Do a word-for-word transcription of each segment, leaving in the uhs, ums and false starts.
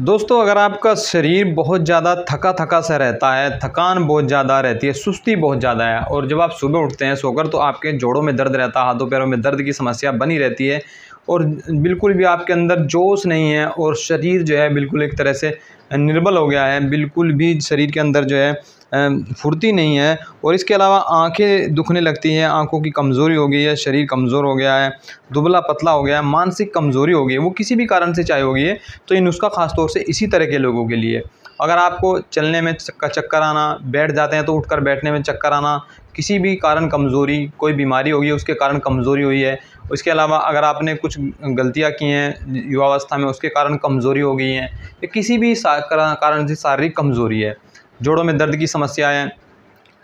दोस्तों अगर आपका शरीर बहुत ज़्यादा थका थका सा रहता है, थकान बहुत ज़्यादा रहती है, सुस्ती बहुत ज़्यादा है और जब आप सुबह उठते हैं सोकर तो आपके जोड़ों में दर्द रहता है, हाथों पैरों में दर्द की समस्या बनी रहती है और बिल्कुल भी आपके अंदर जोश नहीं है और शरीर जो है बिल्कुल एक तरह से निर्बल हो गया है, बिल्कुल भी शरीर के अंदर जो है फुर्ती नहीं है और इसके अलावा आंखें दुखने लगती हैं, आंखों की कमज़ोरी हो गई है, शरीर कमज़ोर हो गया है, दुबला पतला हो गया है, मानसिक कमज़ोरी हो गई है, वो किसी भी कारण से चाहे हो गई है तो ये नुस्खा ख़ासतौर से इसी तरह के लोगों के लिए। अगर आपको चलने में चक्कर आना, बैठ जाते हैं तो उठकर बैठने में चक्कर आना, किसी भी कारण कमज़ोरी, कोई बीमारी होगी उसके कारण कमज़ोरी हुई है, उसके अलावा अगर आपने कुछ गलतियां की हैं युवावस्था में उसके कारण कमज़ोरी हो गई है, या किसी भी कारण से शारीरिक कमज़ोरी है, जोड़ों में दर्द की समस्या है,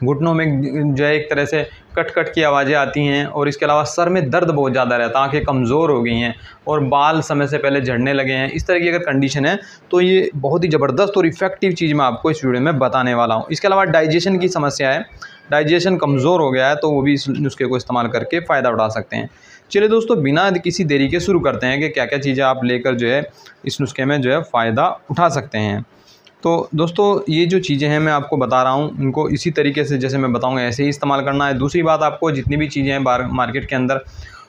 घुटनों में जो है एक तरह से कट कट की आवाज़ें आती हैं और इसके अलावा सर में दर्द बहुत ज़्यादा रहता है, आँखें कमज़ोर हो गई हैं और बाल समय से पहले झड़ने लगे हैं, इस तरह की अगर कंडीशन है तो ये बहुत ही ज़बरदस्त और इफ़ेक्टिव चीज़ मैं आपको इस वीडियो में बताने वाला हूँ। इसके अलावा डाइजेशन की समस्या है, डाइजेशन कमज़ोर हो गया है तो वो भी इस नुस्खे को इस्तेमाल करके फ़ायदा उठा सकते हैं। चलिए दोस्तों बिना किसी देरी के शुरू करते हैं कि क्या क्या चीज़ें आप लेकर जो है इस नुस्खे में जो है फ़ायदा उठा सकते हैं। तो दोस्तों ये जो चीज़ें हैं मैं आपको बता रहा हूँ इनको इसी तरीके से जैसे मैं बताऊँगा ऐसे ही इस्तेमाल करना है। दूसरी बात, आपको जितनी भी चीज़ें हैं बाहर मार्केट के अंदर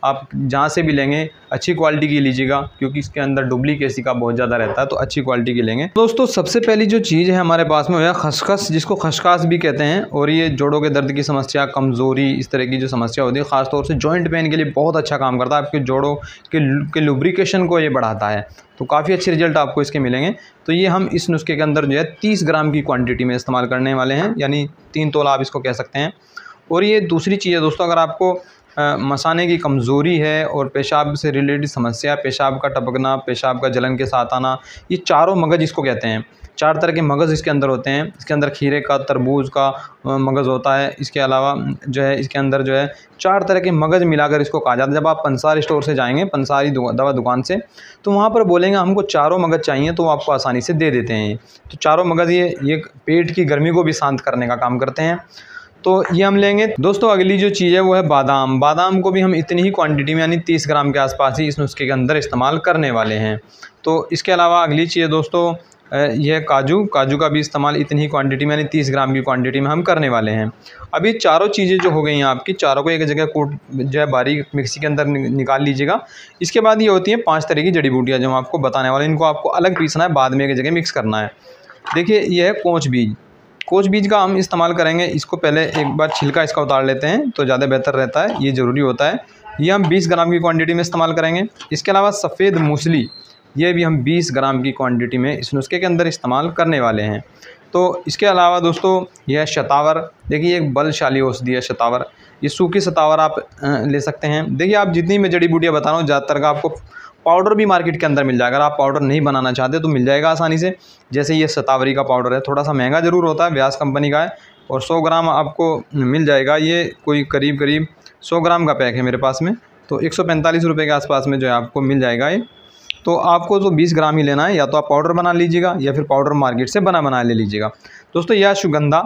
आप जहाँ से भी लेंगे अच्छी क्वालिटी की लीजिएगा क्योंकि इसके अंदर डुप्लीकेसी का बहुत ज़्यादा रहता है तो अच्छी क्वालिटी की लेंगे। दोस्तों सबसे पहली जो चीज़ है हमारे पास में वो है खसखस, जिसको खसखास भी कहते हैं और ये जोड़ों के दर्द की समस्या, कमज़ोरी, इस तरह की जो समस्या होती है ख़ासतौर से जॉइंट पेन के लिए बहुत अच्छा काम करता है, आपके जोड़ों के लुब्रिकेशन को ये बढ़ाता है तो काफ़ी अच्छे रिजल्ट आपको इसके मिलेंगे। तो ये हम इस नुस्खे के अंदर जो है तीस ग्राम की क्वान्टिटी में इस्तेमाल करने वाले हैं, यानी तीन तोला आप इसको कह सकते हैं। और ये दूसरी चीज़ है दोस्तों, अगर आपको आ, मसाने की कमज़ोरी है और पेशाब से रिलेटेड समस्या, पेशाब का टपकना, पेशाब का जलन के साथ आना, ये चारों मगज़ इसको कहते हैं, चार तरह के मगज़ इसके अंदर होते हैं। इसके अंदर खीरे का, तरबूज का मगज़ होता है, इसके अलावा जो है इसके अंदर जो है चार तरह के मगज़ मिलाकर इसको कहा जाता है। जब आप पंसारी स्टोर से जाएंगे, पंसारी दवा दुकान से, तो वहाँ पर बोलेंगे हमको चारों मगज़ चाहिए तो वो आपको आसानी से दे देते हैं। तो चारों मगज़ ये ये पेट की गर्मी को भी शांत करने का काम करते हैं तो ये हम लेंगे। दोस्तों अगली जो चीज़ है वो है बादाम। बादाम को भी हम इतनी ही क्वांटिटी में यानी तीस ग्राम के आसपास ही इस नुस्खे के अंदर इस्तेमाल करने वाले हैं। तो इसके अलावा अगली चीज़ दोस्तों यह काजू, काजू का भी इस्तेमाल इतनी ही क्वांटिटी में यानी तीस ग्राम की क्वांटिटी में हम करने वाले हैं। अभी चारों चीज़ें जो हो गई हैं आपकी, चारों को एक जगह कूट जो है बारीक मिक्सी के अंदर निकाल लीजिएगा। इसके बाद ये होती हैं पाँच तरह की जड़ी बूटियाँ जो हम आपको बताने वाले हैं, इनको आपको अलग पीसना है, बाद में एक जगह मिक्स करना है। देखिए यह है कोंच बीज, कोच बीज का हम इस्तेमाल करेंगे। इसको पहले एक बार छिलका इसका उतार लेते हैं तो ज़्यादा बेहतर रहता है, ये ज़रूरी होता है। ये हम बीस ग्राम की क्वांटिटी में इस्तेमाल करेंगे। इसके अलावा सफ़ेद मूसली, ये भी हम बीस ग्राम की क्वांटिटी में इस नुस्खे के अंदर इस्तेमाल करने वाले हैं। तो इसके अलावा दोस्तों यह शतावर, देखिए एक बलशाली औषधि है शतावर, ये सूखी शतावर आप ले सकते हैं। देखिए आप जितनी मैं जड़ी बूटियाँ बता रहा हूँ ज़्यादातर का आपको पाउडर भी मार्केट के अंदर मिल जाएगा, अगर आप पाउडर नहीं बनाना चाहते तो मिल जाएगा आसानी से। जैसे ये शतावरी का पाउडर है, थोड़ा सा महंगा ज़रूर होता है, व्यास कंपनी का है और सौ ग्राम आपको मिल जाएगा। ये कोई करीब करीब सौ ग्राम का पैक है मेरे पास में, तो एक सौ पैंतालीस रुपये के आसपास में जो है आपको मिल जाएगा ये। तो आपको तो बीस ग्राम ही लेना है, या तो आप पाउडर बना लीजिएगा या फिर पाउडर मार्केट से बना बना ले लीजिएगा। दोस्तों यह अश्वगंधा,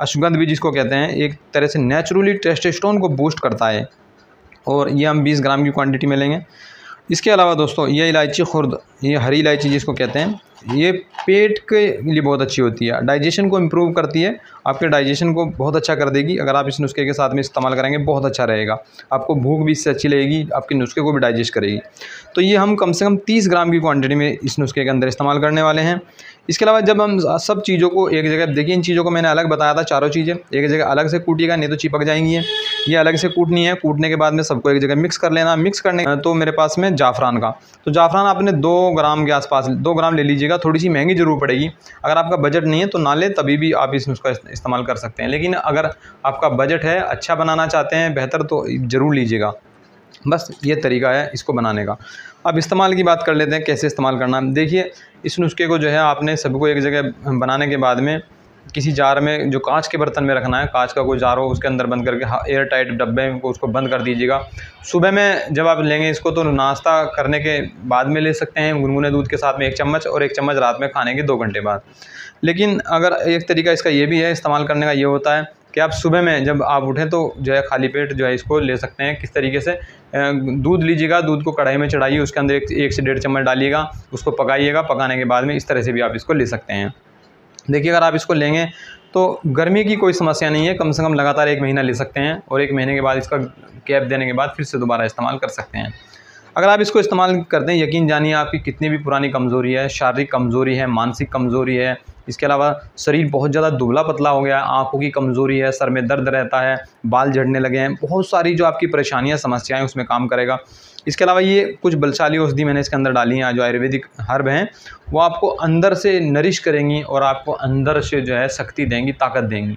अश्वगंध भी जिसको कहते हैं, एक तरह से नेचुरली टेस्टोस्टेरोन को बूस्ट करता है और ये हम बीस ग्राम की क्वांटिटी में लेंगे। इसके अलावा दोस्तों ये इलायची खुर्द, ये हरी इलायची जिसको कहते हैं, ये पेट के लिए बहुत अच्छी होती है, डाइजेशन को इम्प्रूव करती है, आपके डाइजेशन को बहुत अच्छा कर देगी। अगर आप इस नुस्खे के साथ में इस्तेमाल करेंगे बहुत अच्छा रहेगा, आपको भूख भी इससे अच्छी लगेगी, आपके नुस्खे को भी डाइजेस्ट करेगी। तो ये हम कम से कम तीस ग्राम की क्वांटिटी में इस नुस्खे के अंदर इस्तेमाल करने वाले हैं। इसके अलावा जब हम सब चीज़ों को एक जगह, देखिए इन चीज़ों को मैंने अलग बताया था, चारों चीज़ें एक जगह अलग से कूटिएगा नहीं तो चिपक जाएंगी, ये अलग से कूटनी है। कूटने के बाद में सबको एक जगह मिक्स कर लेना। मिक्स करने तो मेरे पास में जाफरान का, तो जाफरान आपने दो ग्राम के आसपास दो ग्राम ले लीजिएगा, थोड़ी सी महंगी ज़रूर पड़ेगी। अगर आपका बजट नहीं है तो ना ले, तभी भी आप इस नुस्खा इस्तेमाल कर सकते हैं, लेकिन अगर आपका बजट है, अच्छा बनाना चाहते हैं बेहतर, तो ज़रूर लीजिएगा। बस ये तरीका है इसको बनाने का। अब इस्तेमाल की बात कर लेते हैं, कैसे इस्तेमाल करना है। देखिए इस नुस्खे को जो है आपने सबको एक जगह बनाने के बाद में किसी जार में, जो कांच के बर्तन में रखना है, कांच का कोई जार हो उसके अंदर बंद करके एयर टाइट डब्बे को उसको बंद कर दीजिएगा। सुबह में जब आप लेंगे इसको तो नाश्ता करने के बाद में ले सकते हैं, गुनगुने दूध के साथ में एक चम्मच, और एक चम्मच रात में खाने के दो घंटे बाद। लेकिन अगर एक तरीका इसका ये भी है इस्तेमाल करने का, ये होता है कि आप सुबह में जब आप उठें तो जो है खाली पेट जो है इसको ले सकते हैं। किस तरीके से, दूध लीजिएगा, दूध को कढ़ाई में चढ़ाइए, उसके अंदर एक, एक से डेढ़ चम्मच डालिएगा, उसको पकाइएगा, पकाने के बाद में इस तरह से भी आप इसको ले सकते हैं। देखिए अगर आप इसको लेंगे तो गर्मी की कोई समस्या नहीं है, कम से कम लगातार एक महीना ले सकते हैं और एक महीने के बाद इसका कैप देने के बाद फिर से दोबारा इस्तेमाल कर सकते हैं। अगर आप इसको इस्तेमाल करते हैं यकीन जानिए आपकी कितनी भी पुरानी कमज़ोरी है, शारीरिक कमज़ोरी है, मानसिक कमज़ोरी है, इसके अलावा शरीर बहुत ज़्यादा दुबला पतला हो गया है, आँखों की कमज़ोरी है, सर में दर्द रहता है, बाल झड़ने लगे हैं, बहुत सारी जो आपकी परेशानियाँ समस्याएँ उसमें काम करेगा। इसके अलावा ये कुछ बलशाली औषधि मैंने इसके अंदर डाली हैं, जो आयुर्वेदिक हर्ब हैं, वो आपको अंदर से नरिश करेंगी और आपको अंदर से जो है शक्ति देंगी, ताकत देंगी।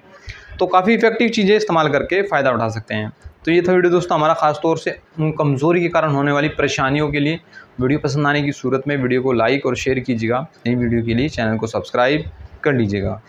तो काफ़ी इफेक्टिव चीज़ें इस्तेमाल करके फ़ायदा उठा सकते हैं। तो ये था वीडियो दोस्तों हमारा, ख़ास तौर से कमज़ोरी के कारण होने वाली परेशानियों के लिए। वीडियो पसंद आने की सूरत में वीडियो को लाइक और शेयर कीजिएगा। नई वीडियो के लिए चैनल को सब्सक्राइब कर लीजिएगा।